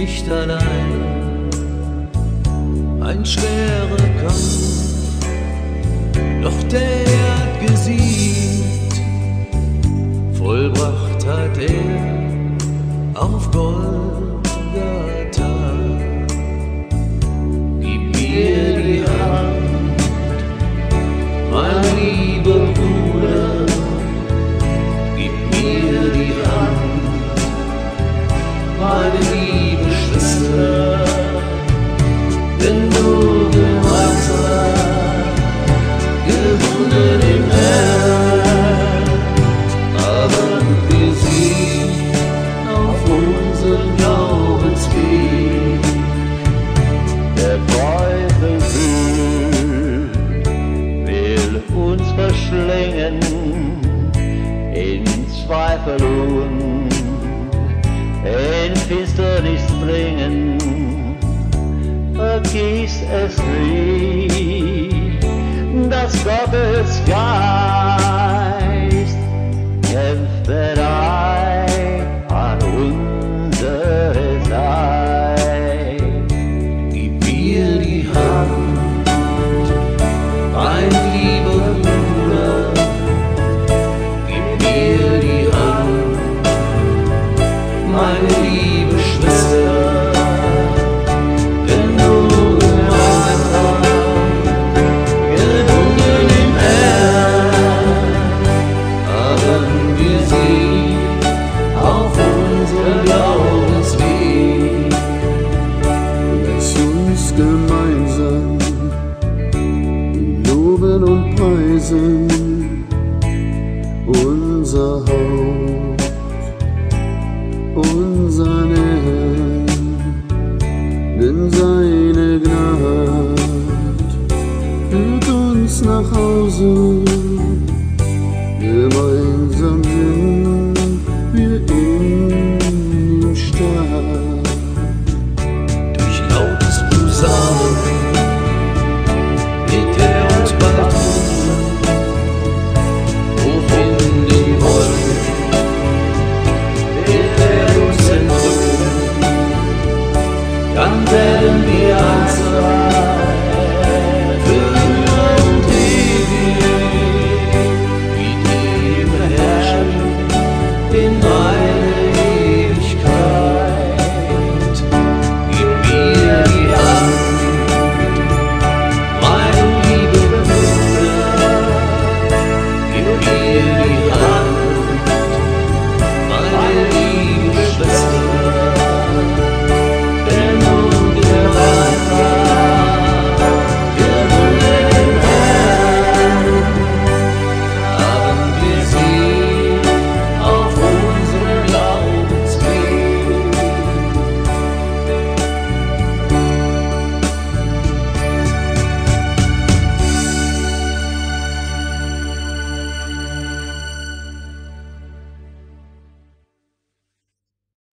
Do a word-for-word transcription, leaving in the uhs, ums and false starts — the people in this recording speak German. nicht allein. Ein schwerer Kampf, doch der hat gesiegt. Vollbracht hat er auf Golgatha. Gib mir die Hand, mein lieber Bruder. Gib mir die Hand, meine liebe Schwester. Denn nur gemeinsam, gebunden im Herrn, haben wir Sieg auf unseren Glaubensweg. Der Teufel will uns verschlingen in Zweifel und in Finsternis bringen. Vergiss es nicht, dass Gottes Geist kämpft bereit an unsere Seite. Gib mir die Hand, mein lieber Bruder, gib mir die Hand, meine liebe Schwester. Gemeinsam loben und preisen unser Haupt, unser